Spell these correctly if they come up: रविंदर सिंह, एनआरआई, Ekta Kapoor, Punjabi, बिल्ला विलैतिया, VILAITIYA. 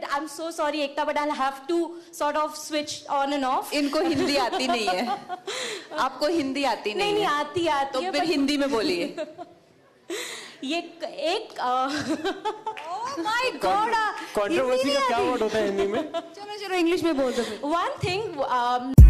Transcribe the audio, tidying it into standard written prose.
but I'm so sorry, Ekta, but I'll have to sort of switch on and off. इनको हिंदी आती नहीं है. आपको हिंदी आती नहीं है. नहीं आती आती. तो फिर हिंदी में बोलिए. ये एक. Oh my God. Controversy का क्या word होता है हिंदी में? चलो चलो English में बोल दो. One thing.